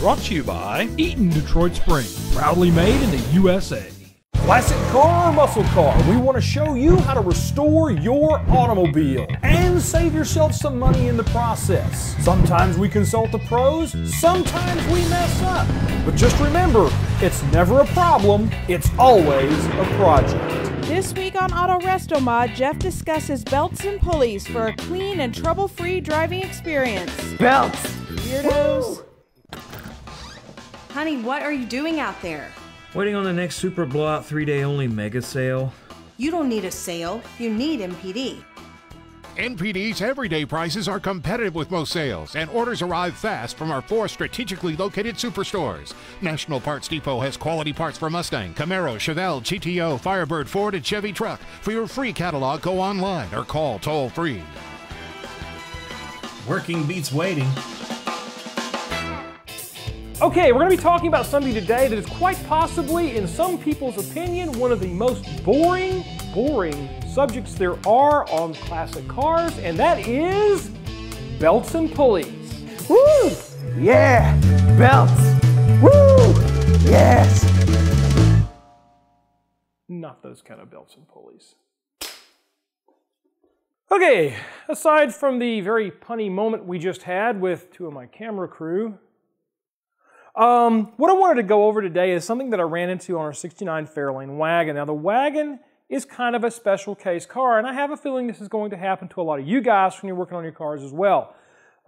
Brought to you by Eaton Detroit Springs, proudly made in the USA. Classic car or muscle car, we want to show you how to restore your automobile and save yourself some money in the process. Sometimes we consult the pros, sometimes we mess up. But just remember, it's never a problem, it's always a project. This week on Auto Resto Mod, Jeff discusses belts and pulleys for a clean and trouble-free driving experience. Belts! Weirdos! Woo! Honey, what are you doing out there? Waiting on the next super blowout 3-day only mega sale. You don't need a sale, you need NPD. NPD's everyday prices are competitive with most sales, and orders arrive fast from our 4 strategically located superstores. National Parts Depot has quality parts for Mustang, Camaro, Chevelle, GTO, Firebird, Ford, and Chevy truck. For your free catalog, go online or call toll-free. Working beats waiting. Okay, we're going to be talking about something today that is quite possibly, in some people's opinion, one of the most boring subjects there are on classic cars, and that is belts and pulleys. Woo! Yeah! Belts! Woo! Yes! Not those kind of belts and pulleys. Okay, aside from the very punny moment we just had with two of my camera crew, what I wanted to go over today is something that I ran into on our 69 Fairlane wagon. Now the wagon is kind of a special case car, and I have a feeling this is going to happen to a lot of you guys when you're working on your cars as well.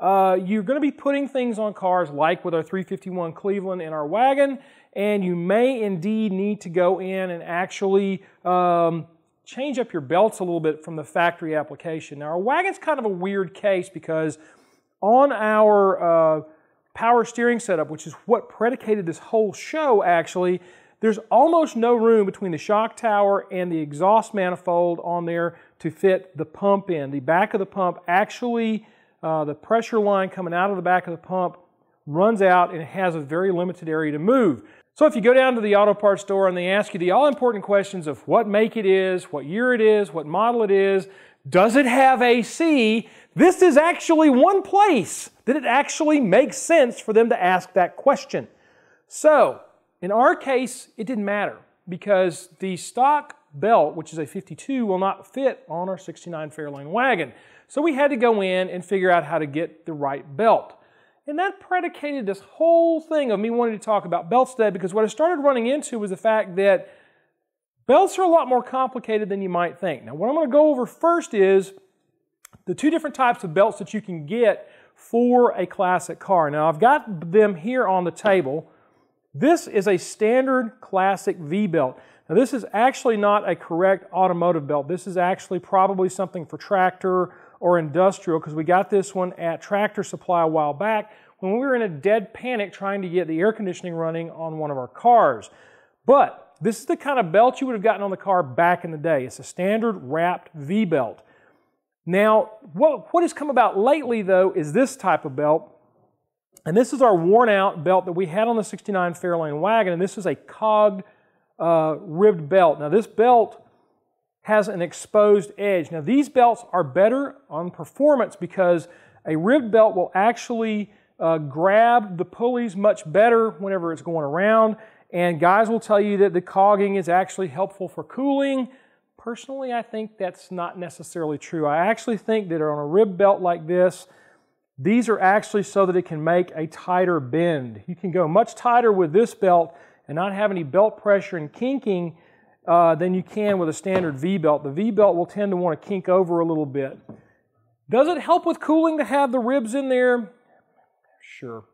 You're going to be putting things on cars like with our 351 Cleveland in our wagon, and you may indeed need to go in and actually change up your belts a little bit from the factory application. Now our wagon's kind of a weird case because on our power steering setup, which is what predicated this whole show actually, there's almost no room between the shock tower and the exhaust manifold on there to fit the pump in. The back of the pump actually, the pressure line coming out of the back of the pump runs out and it has a very limited area to move. So if you go down to the auto parts store and they ask you the all-important questions of what make it is, what year it is, what model it is, does it have AC, this is actually one place that it actually makes sense for them to ask that question. So, in our case, it didn't matter because the stock belt, which is a 52, will not fit on our 69 Fairlane wagon. So we had to go in and figure out how to get the right belt. And that predicated this whole thing of me wanting to talk about belts today, because what I started running into was the fact that belts are a lot more complicated than you might think. Now what I'm going to go over first is the two different types of belts that you can get for a classic car. Now I've got them here on the table. This is a standard classic V-belt. Now this is actually not a correct automotive belt. This is actually probably something for tractor or industrial, because we got this one at Tractor Supply a while back when we were in a dead panic trying to get the air conditioning running on one of our cars. But this is the kind of belt you would have gotten on the car back in the day. It's a standard wrapped V-belt. Now what has come about lately though is this type of belt. And this is our worn-out belt that we had on the 69 Fairlane wagon, and this is a cogged ribbed belt. Now this belt has an exposed edge. Now these belts are better on performance because a ribbed belt will actually grab the pulleys much better whenever it's going around, and guys will tell you that the cogging is actually helpful for cooling. Personally, I think that's not necessarily true. I actually think that on a ribbed belt like this, these are actually so that it can make a tighter bend. You can go much tighter with this belt and not have any belt pressure and kinking than you can with a standard V-belt. The V-belt will tend to want to kink over a little bit. Does it help with cooling to have the ribs in there? Sure.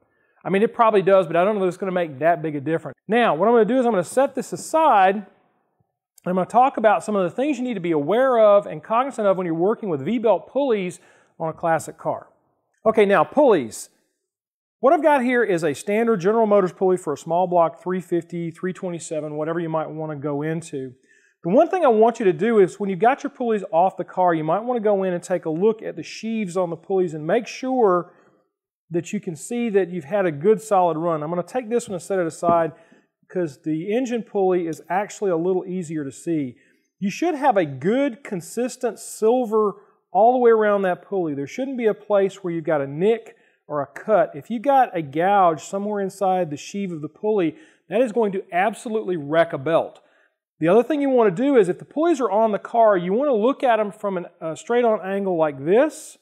I mean, it probably does, but I don't know if it's going to make that big a difference. Now, what I'm going to do is I'm going to set this aside, and I'm going to talk about some of the things you need to be aware of and cognizant of when you're working with V-belt pulleys on a classic car. Okay, now pulleys. What I've got here is a standard General Motors pulley for a small block 350, 327, whatever you might want to go into. The one thing I want you to do is when you've got your pulleys off the car, you might want to go in and take a look at the sheaves on the pulleys and make sure that you can see that you've had a good solid run. I'm going to take this one and set it aside because the engine pulley is actually a little easier to see. You should have a good, consistent silver all the way around that pulley. There shouldn't be a place where you've got a nick or a cut, if you got a gouge somewhere inside the sheave of the pulley, that is going to absolutely wreck a belt. The other thing you want to do is if the pulleys are on the car, you want to look at them from a straight-on angle like this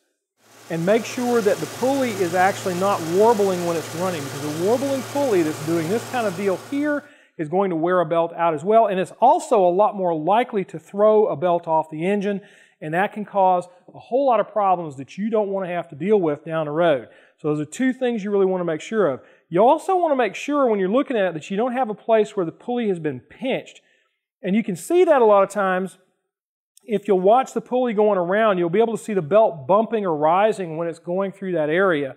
and make sure that the pulley is actually not warbling when it's running, because a warbling pulley that's doing this kind of deal here is going to wear a belt out as well, and it's also a lot more likely to throw a belt off the engine, and that can cause a whole lot of problems that you don't want to have to deal with down the road. So those are two things you really want to make sure of. You also want to make sure when you're looking at it that you don't have a place where the pulley has been pinched. And you can see that a lot of times. If you'll watch the pulley going around, you'll be able to see the belt bumping or rising when it's going through that area.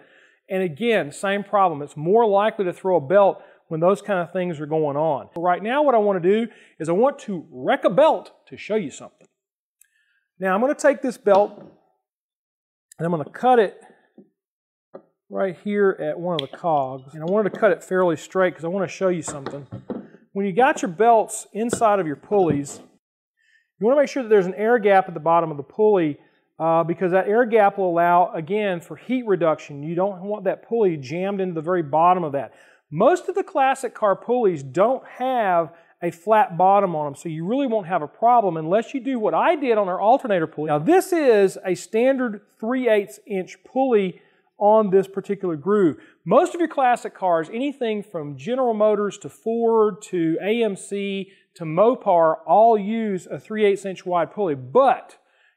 And again, same problem. It's more likely to throw a belt when those kind of things are going on. Right now what I want to do is I want to wreck a belt to show you something. Now I'm going to take this belt and I'm going to cut it right here at one of the cogs. And I wanted to cut it fairly straight because I want to show you something. When you got your belts inside of your pulleys, you want to make sure that there's an air gap at the bottom of the pulley because that air gap will allow, again, for heat reduction. You don't want that pulley jammed into the very bottom of that. Most of the classic car pulleys don't have a flat bottom on them, so you really won't have a problem unless you do what I did on our alternator pulley. Now this is a standard 3/8 inch pulley on this particular groove. Most of your classic cars, anything from General Motors to Ford to AMC to Mopar, all use a 3/8 inch wide pulley, but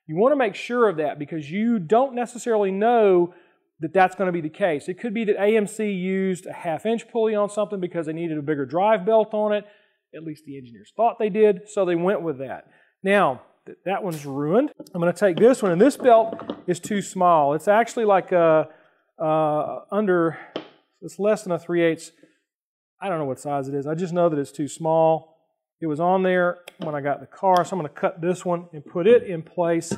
you want to make sure of that because you don't necessarily know that that's going to be the case. It could be that AMC used a 1/2 inch pulley on something because they needed a bigger drive belt on it. At least the engineers thought they did, so they went with that. Now, that one's ruined. I'm going to take this one, and this belt is too small. It's actually like it's less than a 3/8. I don't know what size it is. I just know that it's too small. It was on there when I got the car, so I'm going to cut this one and put it in place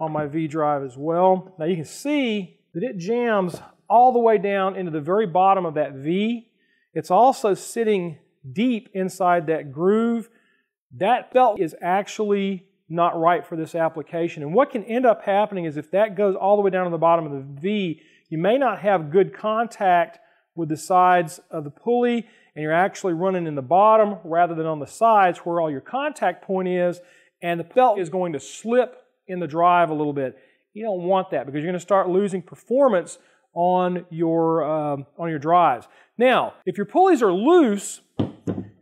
on my V drive as well. Now you can see that it jams all the way down into the very bottom of that V. It's also sitting deep inside that groove. That belt is actually not right for this application. And what can end up happening is if that goes all the way down to the bottom of the V, you may not have good contact with the sides of the pulley, and you're actually running in the bottom rather than on the sides where all your contact point is, and the belt is going to slip in the drive a little bit. You don't want that because you're going to start losing performance on your drives. Now, if your pulleys are loose,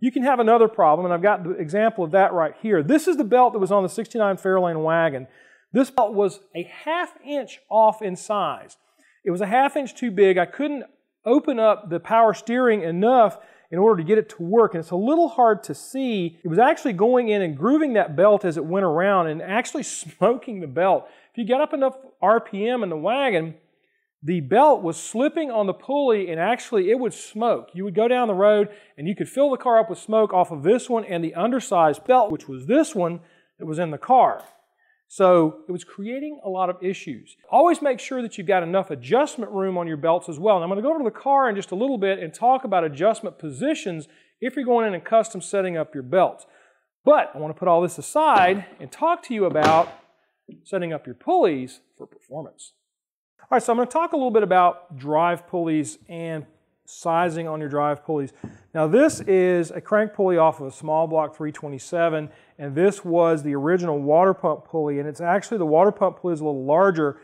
you can have another problem, and I've got the example of that right here. This is the belt that was on the 69 Fairlane wagon. This belt was a 1/2 inch off in size. It was a 1/2 inch too big. I couldn't open up the power steering enough in order to get it to work, and it's a little hard to see. It was actually going in and grooving that belt as it went around and actually smoking the belt. If you got up enough RPM in the wagon, the belt was slipping on the pulley and actually it would smoke. You would go down the road and you could fill the car up with smoke off of this one and the undersized belt, which was this one that was in the car. So it was creating a lot of issues. Always make sure that you've got enough adjustment room on your belts as well. And I'm going to go over to the car in just a little bit and talk about adjustment positions if you're going in and custom setting up your belts. But I want to put all this aside and talk to you about setting up your pulleys for performance. All right, so I'm going to talk a little bit about drive pulleys and sizing on your drive pulleys. Now this is a crank pulley off of a small block 327, and this was the original water pump pulley, and it's actually the water pump pulley is a little larger,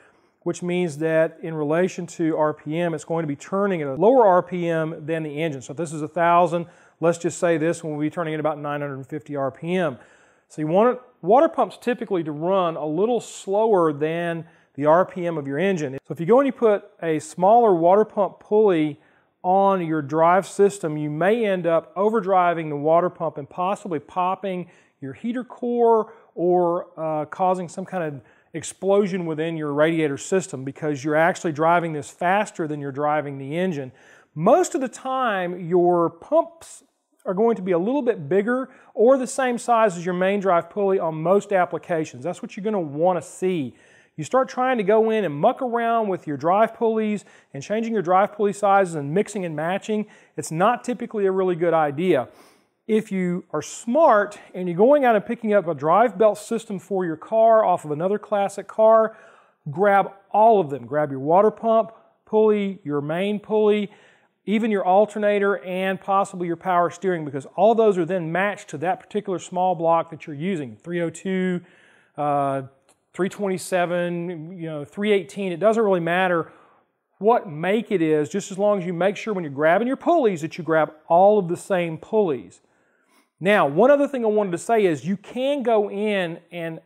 which means that in relation to RPM, it's going to be turning at a lower RPM than the engine. So if this is 1,000, let's just say this one will be turning at about 950 RPM. So you want water pumps typically to run a little slower than the RPM of your engine. So if you go and you put a smaller water pump pulley on your drive system, you may end up overdriving the water pump and possibly popping your heater core or causing some kind of explosion within your radiator system because you're actually driving this faster than you're driving the engine. Most of the time, your pumps are going to be a little bit bigger or the same size as your main drive pulley on most applications. That's what you're going to want to see. You start trying to go in and muck around with your drive pulleys and changing your drive pulley sizes and mixing and matching, it's not typically a really good idea. If you are smart and you're going out and picking up a drive belt system for your car off of another classic car, grab all of them. Grab your water pump pulley, your main pulley, even your alternator, and possibly your power steering, because all those are then matched to that particular small block that you're using. 302, 327, 318, it doesn't really matter what make it is, just as long as you make sure when you're grabbing your pulleys that you grab all of the same pulleys. Now, one other thing I wanted to say is you can go in and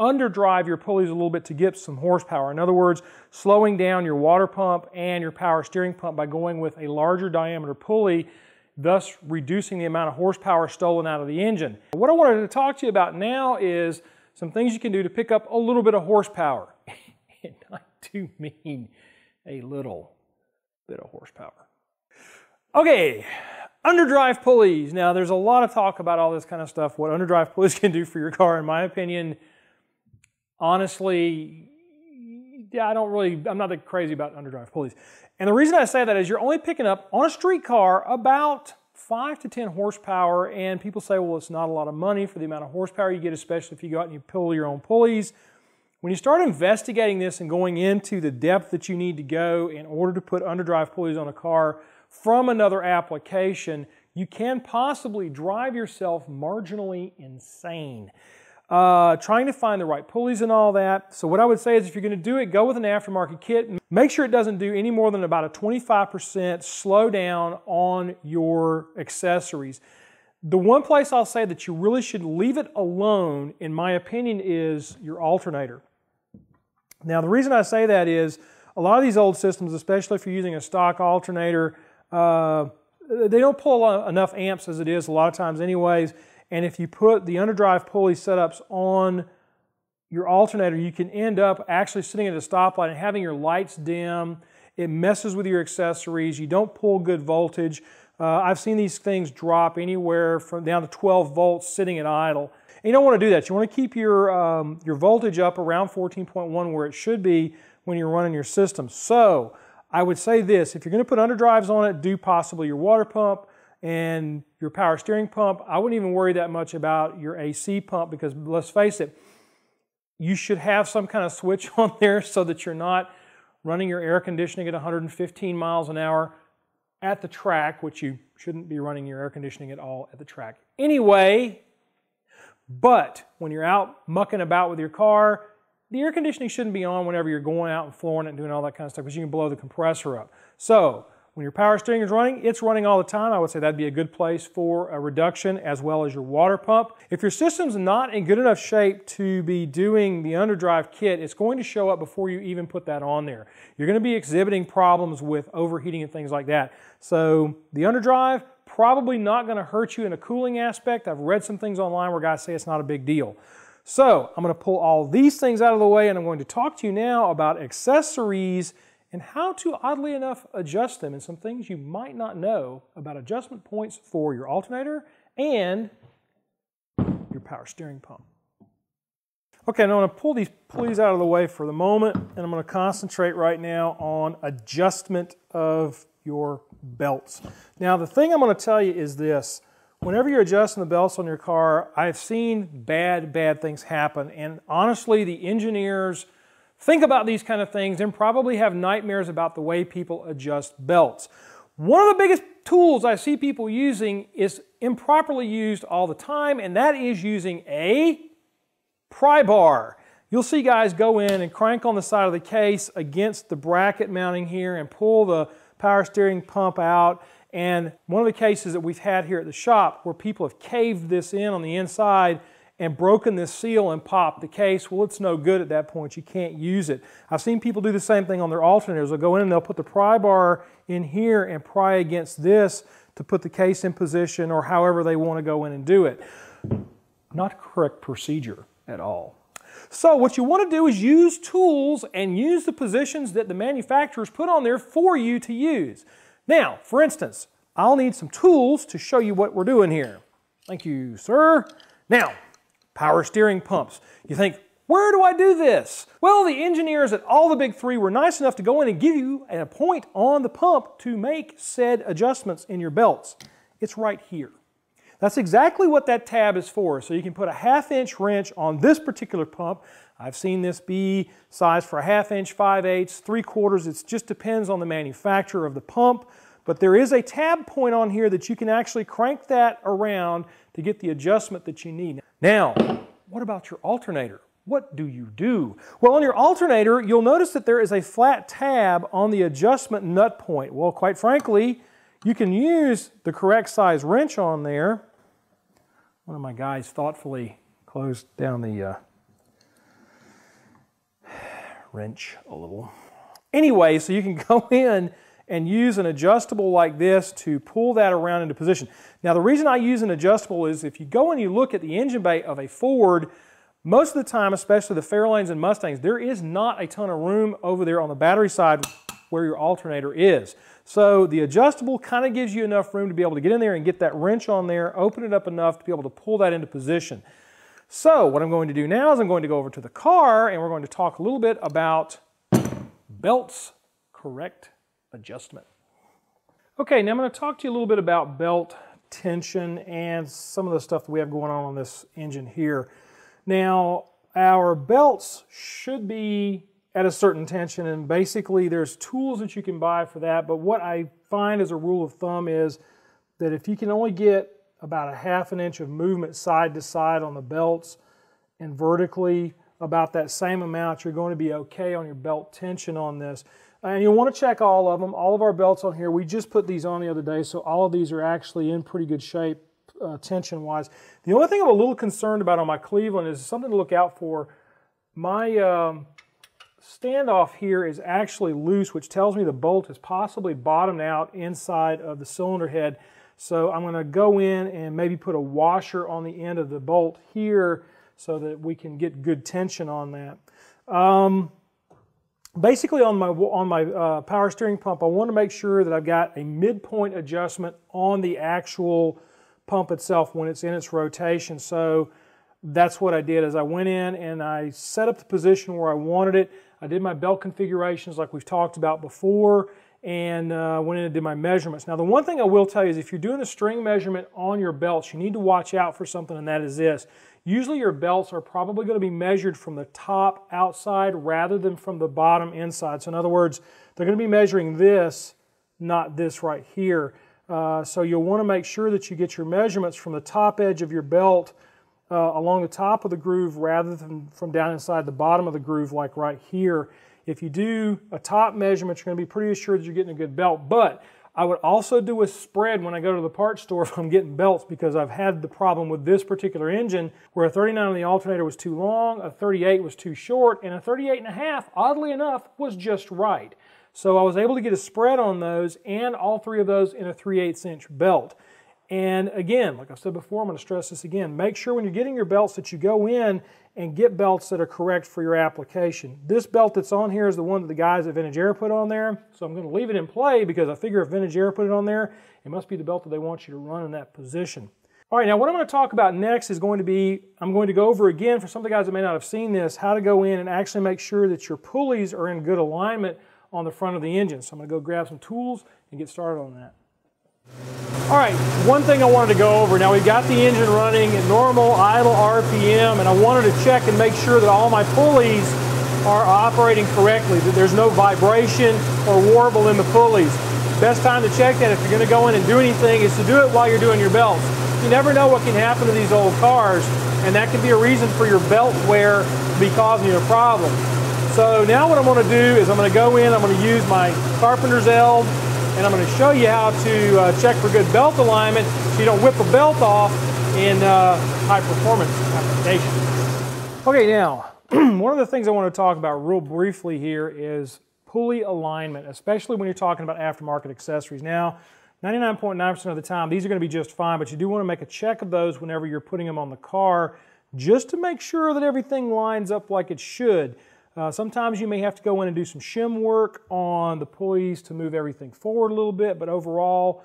underdrive your pulleys a little bit to get some horsepower. In other words, slowing down your water pump and your power steering pump by going with a larger diameter pulley, thus reducing the amount of horsepower stolen out of the engine. What I wanted to talk to you about now is some things you can do to pick up a little bit of horsepower. And I do mean a little bit of horsepower. Okay, underdrive pulleys. Now, there's a lot of talk about all this kind of stuff, what underdrive pulleys can do for your car. In my opinion, honestly, yeah, I'm not that crazy about underdrive pulleys. And the reason I say that is you're only picking up on a street car about 5 to 10 horsepower, and people say, well, it's not a lot of money for the amount of horsepower you get, especially if you go out and you pull your own pulleys. When you start investigating this and going into the depth that you need to go in order to put underdrive pulleys on a car from another application, you can possibly drive yourself marginally insane. Trying to find the right pulleys and all that. So what I would say is if you're going to do it, go with an aftermarket kit. Make sure it doesn't do any more than about a 25% slowdown on your accessories. The one place I'll say that you really should leave it alone, in my opinion, is your alternator. Now, the reason I say that is a lot of these old systems, especially if you're using a stock alternator, they don't pull enough amps as it is a lot of times anyways. And if you put the underdrive pulley setups on your alternator, you can end up actually sitting at a stoplight and having your lights dim. It messes with your accessories. You don't pull good voltage. I've seen these things drop anywhere from down to 12 volts sitting at idle. And you don't want to do that. You want to keep your voltage up around 14.1 where it should be when you're running your system. So I would say this, if you're going to put underdrives on it, do possibly your water pump and your power steering pump. I wouldn't even worry that much about your AC pump because, let's face it, you should have some kind of switch on there so that you're not running your air conditioning at 115 miles an hour at the track, which you shouldn't be running your air conditioning at all at the track anyway. But when you're out mucking about with your car, the air conditioning shouldn't be on whenever you're going out and flooring it and doing all that kind of stuff because you can blow the compressor up. So when your power steering is running, it's running all the time. I would say that'd be a good place for a reduction, as well as your water pump. If your system's not in good enough shape to be doing the underdrive kit, it's going to show up before you even put that on there. You're going to be exhibiting problems with overheating and things like that. So the underdrive, probably not going to hurt you in a cooling aspect. I've read some things online where guys say it's not a big deal. So I'm going to pull all these things out of the way, and I'm going to talk to you now about accessories and how to, oddly enough, adjust them, and some things you might not know about adjustment points for your alternator and your power steering pump. Okay, now I'm gonna pull these pulleys out of the way for the moment, and I'm gonna concentrate right now on adjustment of your belts. Now, the thing I'm gonna tell you is this. Whenever you're adjusting the belts on your car, I've seen bad things happen, and honestly, the engineers think about these kind of things and probably have nightmares about the way people adjust belts. One of the biggest tools I see people using is improperly used all the time, and that is using a pry bar. You'll see guys go in and crank on the side of the case against the bracket mounting here and pull the power steering pump out. And one of the cases that we've had here at the shop where people have caved this in on the inside and broken this seal and popped the case, well, it's no good at that point. You can't use it. I've seen people do the same thing on their alternators. They'll go in and they'll put the pry bar in here and pry against this to put the case in position, or however they want to go in and do it. Not correct procedure at all. So what you want to do is use tools and use the positions that the manufacturers put on there for you to use. Now, for instance, I'll need some tools to show you what we're doing here. Thank you, sir. Now, power steering pumps. You think, where do I do this? Well, the engineers at all the big three were nice enough to go in and give you a point on the pump to make said adjustments in your belts. It's right here. That's exactly what that tab is for. So you can put a half-inch wrench on this particular pump. I've seen this be sized for a half-inch, 5/8, 3/4. It just depends on the manufacturer of the pump. But there is a tab point on here that you can actually crank that around to get the adjustment that you need. Now, what about your alternator? What do you do? Well, on your alternator, you'll notice that there is a flat tab on the adjustment nut point. Well, quite frankly, you can use the correct size wrench on there. One of my guys thoughtfully closed down the wrench a little. Anyway, so you can go in and use an adjustable like this to pull that around into position. Now, the reason I use an adjustable is if you go and you look at the engine bay of a Ford, most of the time, especially the Fairlanes and Mustangs, there is not a ton of room over there on the battery side where your alternator is. So the adjustable kind of gives you enough room to be able to get in there and get that wrench on there, open it up enough to be able to pull that into position. So what I'm going to do now is I'm going to go over to the car and we're going to talk a little bit about belts correct adjustment. Okay, now I'm going to talk to you a little bit about belt tension and some of the stuff that we have going on this engine here. Now, our belts should be at a certain tension, and basically there's tools that you can buy for that, but what I find as a rule of thumb is that if you can only get about a ½ inch of movement side to side on the belts and vertically about that same amount, you're going to be okay on your belt tension on this. And you'll want to check all of them. All of our belts on here, we just put these on the other day, so all of these are actually in pretty good shape. Tension-wise. The only thing I'm a little concerned about on my Cleveland is something to look out for. My standoff here is actually loose, which tells me the bolt is possibly bottomed out inside of the cylinder head. So I'm going to go in and maybe put a washer on the end of the bolt here so that we can get good tension on that. Basically on my power steering pump, I want to make sure that I've got a midpoint adjustment on the actual pump itself when it's in its rotation. So that's what I did, is I went in and I set up the position where I wanted it. I did my belt configurations like we've talked about before, and went in and did my measurements. Now, the one thing I will tell you is if you're doing a string measurement on your belts, you need to watch out for something, and that is this. Usually your belts are probably going to be measured from the top outside rather than from the bottom inside. So in other words, they're going to be measuring this, not this right here. So you'll want to make sure that you get your measurements from the top edge of your belt along the top of the groove rather than from down inside the bottom of the groove like right here. If you do a top measurement, you're going to be pretty assured that you're getting a good belt. But I would also do a spread when I go to the parts store if I'm getting belts, because I've had the problem with this particular engine where a 39 on the alternator was too long, a 38 was too short, and a 38.5, oddly enough, was just right. So I was able to get a spread on those and all three of those in a 3/8 inch belt. And again, like I said before, I'm going to stress this again, make sure when you're getting your belts that you go in and get belts that are correct for your application. This belt that's on here is the one that the guys at Vintage Air put on there, so I'm going to leave it in play because I figure if Vintage Air put it on there, it must be the belt that they want you to run in that position. All right, now what I'm going to talk about next is going to be, I'm going to go over again for some of the guys that may not have seen this, how to go in and actually make sure that your pulleys are in good alignment on the front of the engine. So I'm going to go grab some tools and get started on that. All right, one thing I wanted to go over. Now we've got the engine running at normal idle RPM, and I wanted to check and make sure that all my pulleys are operating correctly, that there's no vibration or warble in the pulleys. Best time to check that if you're going to go in and do anything is to do it while you're doing your belts. You never know what can happen to these old cars, and that could be a reason for your belt wear to be causing you a problem. So now what I'm going to do is I'm going to go in, I'm going to use my carpenter's elbow, and I'm going to show you how to check for good belt alignment so you don't whip a belt off in high performance applications. Okay, now, one of the things I want to talk about real briefly here is pulley alignment, especially when you're talking about aftermarket accessories. Now, 99.9% of the time, these are going to be just fine, but you do want to make a check of those whenever you're putting them on the car just to make sure that everything lines up like it should. Sometimes you may have to go in and do some shim work on the pulleys to move everything forward a little bit, but overall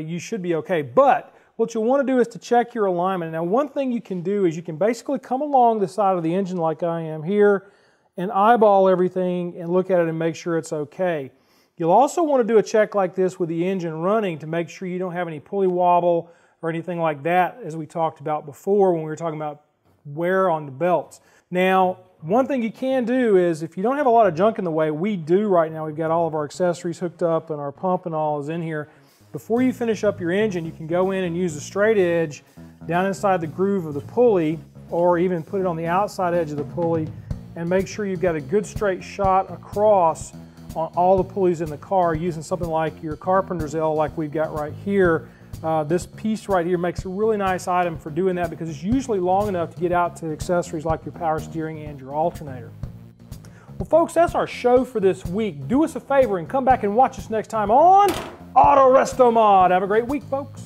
you should be okay. But what you'll want to do is to check your alignment. Now, one thing you can do is you can basically come along the side of the engine like I am here and eyeball everything and look at it and make sure it's okay. You'll also want to do a check like this with the engine running to make sure you don't have any pulley wobble or anything like that, as we talked about before when we were talking about wear on the belts. Now, one thing you can do is, if you don't have a lot of junk in the way, we do right now, we've got all of our accessories hooked up and our pump and all is in here. Before you finish up your engine, you can go in and use a straight edge down inside the groove of the pulley, or even put it on the outside edge of the pulley, and make sure you've got a good straight shot across on all the pulleys in the car using something like your carpenter's L like we've got right here. This piece right here makes a really nice item for doing that, because it's usually long enough to get out to accessories like your power steering and your alternator. Well folks, that's our show for this week. Do us a favor and come back and watch us next time on Auto Resto Mod. Have a great week, folks.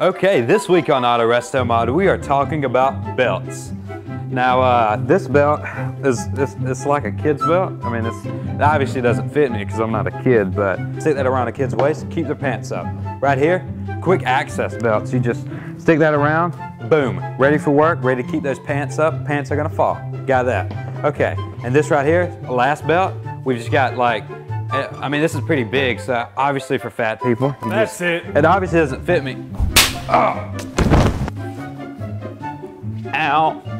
Okay, this week on Auto Resto Mod, we are talking about belts. Now, this belt is like a kid's belt. I mean, it obviously doesn't fit me because I'm not a kid, but stick that around a kid's waist, keep their pants up. Right here, quick access belts. You just stick that around, boom. Ready for work, ready to keep those pants up. Pants are gonna fall. Got that. Okay, and this right here, last belt, we've just got like, I mean, this is pretty big, so obviously for fat people. That's it. It obviously doesn't fit me. Oh. Ow.